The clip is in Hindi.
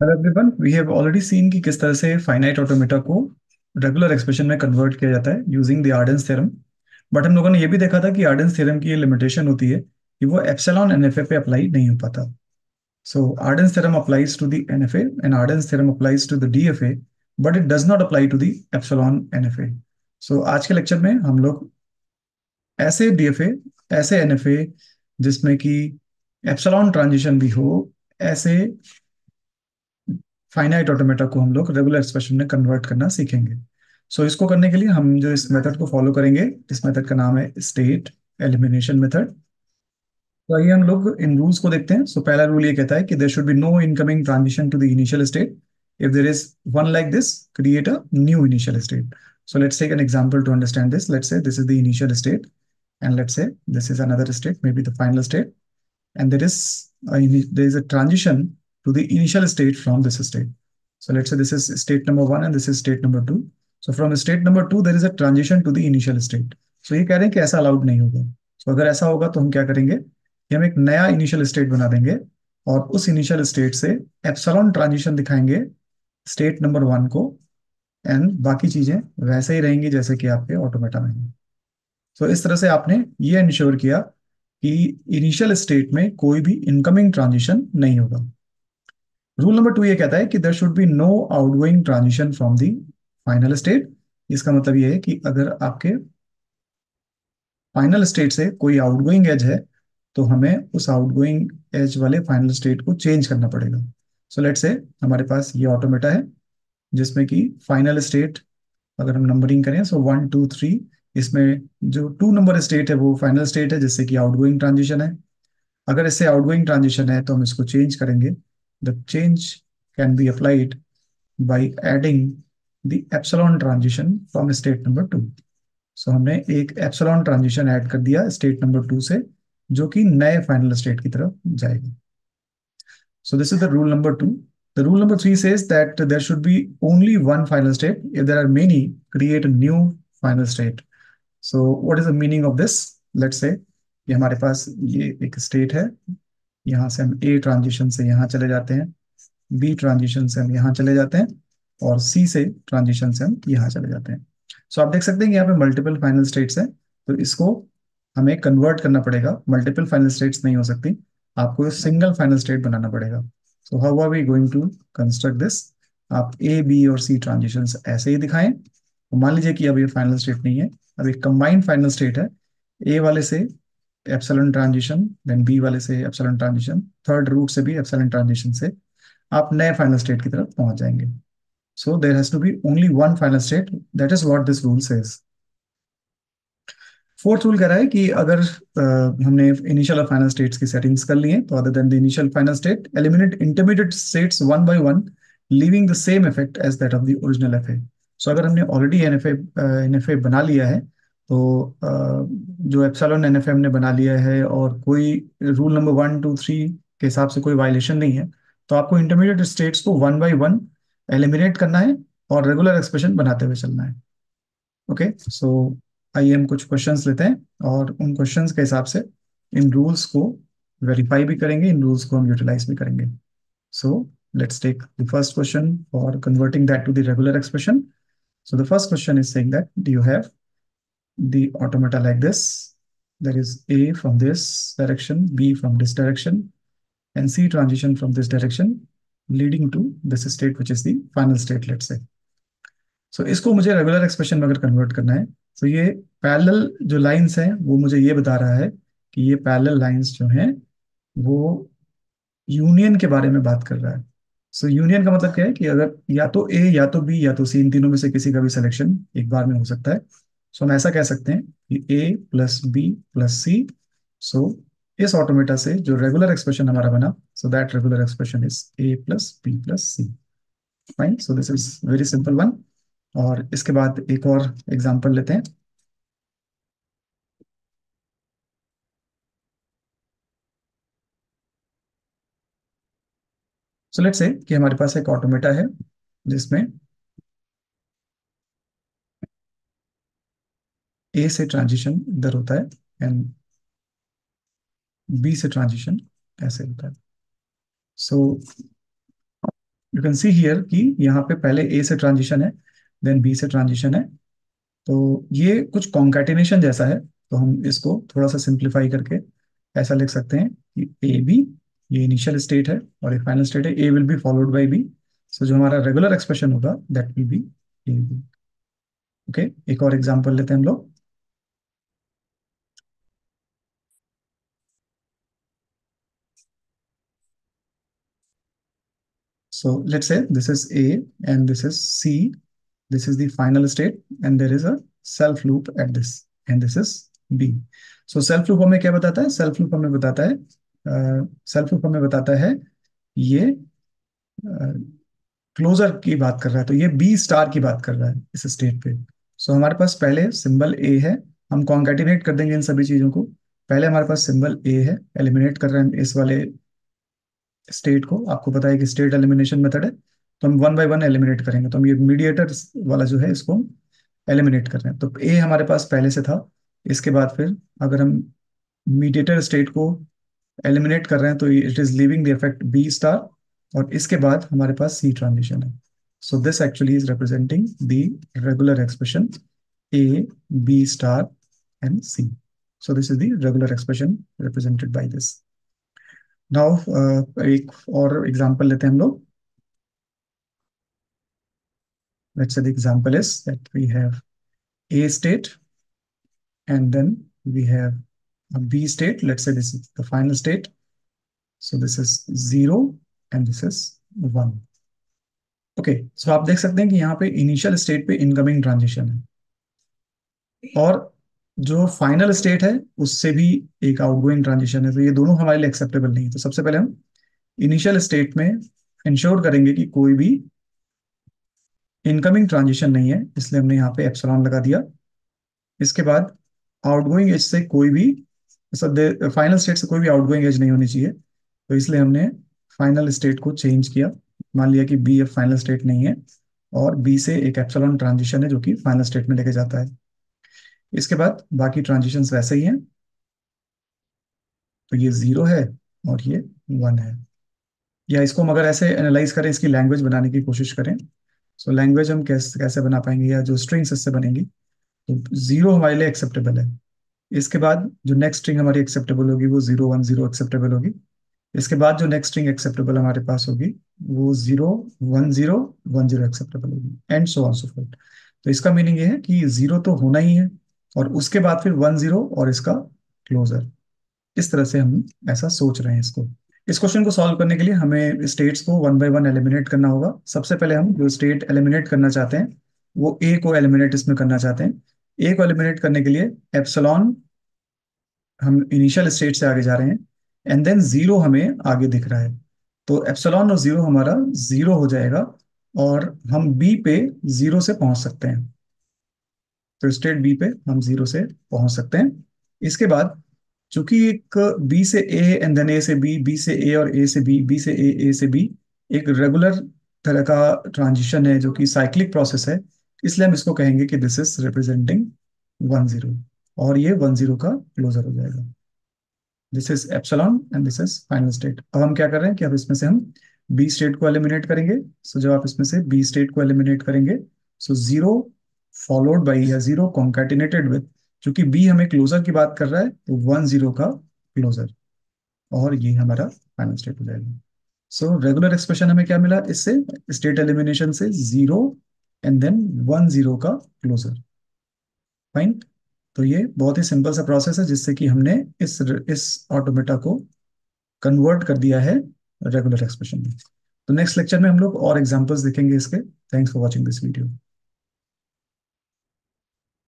Hello everyone, we have already seen कि किस तरह से फाइनाइट ऑटोमेटा को रेगुलर एक्सप्रेशन में कन्वर्ट किया जाता है using the Arden's theorem. But हम लोगों ने ये भी देखा था कि आर्डेंस थ्योरम की लिमिटेशन होती है कि वो एप्सिलॉन एनएफए पे अप्लाई नहीं हो पाता। So Arden's theorem applies to the NFA and Arden's theorem applies to the DFA but it does not apply to the epsilon NFA. So आज के लेक्चर में हम लोग ऐसे डीएफए, ऐसे एनएफए जिसमें कि एप्सिलॉन ट्रांजिशन भी हो, ऐसे फाइनाइट ऑटोमेटा को हम लोग रेगुलर एक्सप्रेशन में कन्वर्ट करना सीखेंगे। सो इसको करने के लिए हम जो इस मेथड को फॉलो करेंगे, इस मेथड का नाम है स्टेट एलिमिनेशन मेथड। तो आइए हम लोग इन रूल्स को देखते हैं। सो पहला रूल ये कहता है कि there should be no incoming transition to the initial state. If there is one like this, create a new initial state. So let's take an example to understand this. Let's say this is the initial state and let's say this is another state, maybe the final state, and there is a transition to the initial state from this state. So let's say this is state number 1 and this is state number 2. So from state number 2 there is a transition to the initial state. So ये कह रहे हैं कि ऐसा allowed नहीं होगा। So अगर ऐसा होगा तो हम क्या करेंगे कि हम एक नया initial state बना देंगे और उस initial state से epsilon transition दिखाएंगे state number 1 को, and बाकी चीजें वैसे ही रहेंगी जैसे कि आपके ऑटोमेटा में है। So इस तरह से आपने ये इंश्योर किया कि initial state में कोई भी incoming transition नहीं होगा। रूल नंबर 2 ये कहता है कि there should be no outgoing transition from the final state. इसका मतलब ये है कि अगर आपके फाइनल स्टेट से कोई आउटगोइंग एज है तो हमें उस आउटगोइंग एज वाले फाइनल स्टेट को चेंज करना पड़ेगा। सो लेट्स से हमारे पास ये ऑटोमेटा है जिसमें कि फाइनल स्टेट अगर हम नंबरिंग करें, सो 1 2 3, इसमें जो 2 नंबर स्टेट है वो फाइनल स्टेट है जिससे कि आउटगोइंग ट्रांजिशन है। अगर इससे आउटगोइंग ट्रांजिशन है तो हम इसको चेंज करेंगे। The change can be applied by adding the epsilon transition from state number 2. So हमने एक epsilon transition add कर दिया state number 2 से, जो कि नए final state की तरफ जाएगा। So this is the rule number 2. The rule number 3 says that there should be only one final state. If there are many, create a new final state. So what is the meaning of this? Let's say ये हमारे पास ये एक state है, यहाँ से हम A ट्रांजिशन से यहाँ चले जाते हैं, B ट्रांजिशन से हम यहाँ चले जाते हैं और C से ट्रांजिशन से हम यहाँ चले जाते हैं। सो आप देख सकते हैं कि यहाँ पे मल्टीपल फाइनल स्टेट्स हैं, तो इसको हमें कन्वर्ट करना पड़ेगा। मल्टीपल फाइनल स्टेट्स नहीं हो सकती, आपको सिंगल फाइनल स्टेट बनाना पड़ेगा। So how are we going to construct this? आप A, B और C ट्रांजिशन ऐसे ही दिखाएं। तो मान लीजिए कि अब ये फाइनल स्टेट नहीं है, अब एक कंबाइंड फाइनल स्टेट है। A वाले से एप्सिलॉन ट्रांजिशन, देन बी वाले से एप्सिलॉन ट्रांजिशन, थर्ड रूट से भी एप्सिलॉन ट्रांजिशन से आप नए फाइनल स्टेट की तरफ पहुंच जाएंगे। So there has to be only one final state, that is what this rule says. Fourth rule कह रहा है कि अगर हमने इनिशियल और फाइनल स्टेट्स की सेटिंग्स कर ली हैं तो other than the initial final state eliminate intermediate states one by one leaving the same effect as that of the original FA. So अगर हमने ऑलरेडी एनएफए बना लिया है तो जो एप्सिलॉन एनएफए हमने बना लिया है और कोई रूल नंबर 1 2 3 के हिसाब से कोई वायलेशन नहीं है, तो आपको इंटरमीडिएट स्टेट्स को 1 बाय 1 एलिमिनेट करना है और रेगुलर एक्सप्रेशन बनाते हुए चलना है। ओके, सो आइए हम कुछ क्वेश्चंस लेते हैं और उन क्वेश्चंस के हिसाब से इन रूल्स को वेरीफाई भी करेंगे, इन रूल्स को हम यूटिलाइज भी करेंगे। So let's take the first question for converting that to the regular expression. So the first question is saying that do you have the automata like this. There is A from this direction, B from this direction, and C transition from this direction, leading to this state which is the final state, let's say. So इसको मुझे regular expression में अगर convert करना है तो ये parallel जो lines हैं वो मुझे ये बता रहा है कि ये parallel lines जो हैं वो union के बारे में बात कर रहा है। So union का मतलब क्या है कि अगर या तो A या तो B या तो C, इन तीनों में से किसी का भी selection एक बार में हो सकता है। सो हम ऐसा कह सकते हैं कि A plus B plus C। So इस ऑटोमेटा से जो रेगुलर एक्सप्रेशन हमारा बना, so that regular expression is A plus B plus C। Fine, so this is very simple one. और इसके बाद एक और एग्जांपल लेते हैं। सो लेट्स से कि हमारे पास एक ऑटोमेटा है जिसमें A से ट्रांजिशन इधर होता है एंड B से ट्रांजिशन ऐसे होता है। So you can see here कि यहाँ पे पहले ए से ट्रांजिशन है, देन बी से ट्रांजिशन है, तो ये कुछ कॉन्कैटिनेशन जैसा है। तो हम इसको थोड़ा सा सिंप्लीफाई करके ऐसा लिख सकते हैं कि ए बी ये इनिशियल स्टेट है और ये फाइनल स्टेट है, A will be followed by B, so जो हमारा रेगुलर एक्सप्रेशन होगा that will be A B. Okay, एक और एग्जाम्पल लेते हैं हम लोग। So let's say this is A and this is C. This is the final state and there is a self loop at this and this is B. So self loop हमें क्या बताता है? Self loop हमें बताता है ये closure की बात कर रहा है, तो ये B star की बात कर रहा है इस state पे। So हमारे पास पहले symbol A है, हम concatenate कर देंगे इन सभी चीजों को। पहले हमारे पास symbol A है, eliminate कर रहे हैं इस वाले स्टेट को। आपको पता है कि स्टेट एलिमिनेशन मेथड है, तो हम वन बाय वन एलिमिनेट करेंगे। तो हम ये मीडिएटर वाला जो है इसको हम एलिमिनेट कर रहे हैं। तो ए हमारे पास पहले से था, इसके बाद फिर अगर हम मीडिएटर स्टेट को एलिमिनेट कर रहे हैं तो it is leaving the effect B star, और इसके बाद हमारे पास सी ट्रांजिशन है। So this actually is representing the regular expression A B star and C. So this is the regular expression represented by this. Now एक और एग्जाम्पल लेते हैं हम लोग। Let's say the example is that we have A state and then we have B state. Let's say this is the final state, so this is 0 and this is 1। Okay, so आप देख सकते हैं कि यहाँ पे इनिशियल स्टेट पे इनकमिंग ट्रांजिशन है और जो फाइनल स्टेट है उससे भी एक आउटगोइंग ट्रांजिशन है, तो ये दोनों हमारे लिए एक्सेप्टेबल नहीं है। तो सबसे पहले हम इनिशियल स्टेट में इंश्योर करेंगे कि कोई भी इनकमिंग ट्रांजिशन नहीं है, इसलिए हमने यहाँ पे एप्सिलॉन लगा दिया। इसके बाद आउटगोइंग एज से कोई भी, फाइनल स्टेट से कोई भी आउटगोइंग एज नहीं होनी चाहिए, तो इसलिए हमने फाइनल स्टेट को चेंज किया। मान लिया कि बी एफ फाइनल स्टेट नहीं है और बी से एक एप्सिलॉन ट्रांजिशन है जो कि फाइनल स्टेट में लेके जाता है। इसके बाद बाकी ट्रांजिशंस वैसे ही हैं, तो ये 0 है और ये 1 है। या इसको हम अगर ऐसे एनालाइज करें, इसकी लैंग्वेज बनाने की कोशिश करें। सो लैंग्वेज हम कैसे बना पाएंगे, या जो स्ट्रिंग्स इससे बनेंगी, तो 0 हमारे लिए एक्सेप्टेबल है। इसके बाद जो नेक्स्ट स्ट्रिंग हमारी एक्सेप्टेबल होगी वो 0 1 0 एक्सेप्टेबल होगी। इसके बाद जो नेक्स्ट स्ट्रिंग एक्सेप्टेबल हमारे पास होगी वो 0 1 0 1 0 एक्सेप्टेबल होगी, and so on so forth. तो इसका मीनिंग ये है कि 0 तो होना ही है और उसके बाद फिर 1 0 और इसका क्लोजर। इस तरह से हम ऐसा सोच रहे हैं इसको। इस क्वेश्चन को सॉल्व करने के लिए हमें स्टेट्स को 1 बाय 1 एलिमिनेट करना होगा। सबसे पहले हम जो स्टेट एलिमिनेट करना चाहते हैं वो ए को एलिमिनेट इसमें करना चाहते हैं। ए को एलिमिनेट करने के लिए एप्सिलॉन, हम इनिशियल स्टेट से आगे जा रहे हैं, एंड देन 0 हमें आगे दिख रहा है, तो एप्सिलॉन और 0 हमारा 0 हो जाएगा और हम बी पे 0 से पहुंच सकते हैं। तो स्टेट बी पे हम 0 से पहुंच सकते हैं। इसके बाद चूंकि एक बी से ए एंड देन ए से बी, बी से ए और ए से बी, बी से ए से बी एक रेगुलर तरह का ट्रांजिशन है जो कि साइक्लिक प्रोसेस है, इसलिए हम इसको कहेंगे कि दिस इज रिप्रेजेंटिंग 1 0 और ये 1 0 का क्लोजर हो जाएगा। This is epsilon and this is final state. अब हम क्या कर रहे हैं कि अब इसमें से हम बी स्टेट को एलिमिनेट करेंगे। सो जब आप इसमें से बी स्टेट को एलिमिनेट करेंगे, सो 0 फॉलोड बाई या 0 कॉन्कैटिनेटेड विद, चूंकि बी हमें क्लोजर की बात कर रहा है, तो 1 0 का क्लोजर और ये हमारा फाइनल स्टेट हो जाएगा। सो रेगुलर एक्सप्रेशन हमें क्या मिला इससे, स्टेट एलिमिनेशन से 0 एंड देन 1 0 का क्लोजर। फाइन, तो ये बहुत ही सिंपल सा प्रोसेस है जिससे कि हमने इस ऑटोमेटा को कन्वर्ट कर दिया है रेगुलर एक्सप्रेशन में। तो नेक्स्ट लेक्चर में हम लोग और एग्जांपल्स देखेंगे इसके। Thanks for watching this video.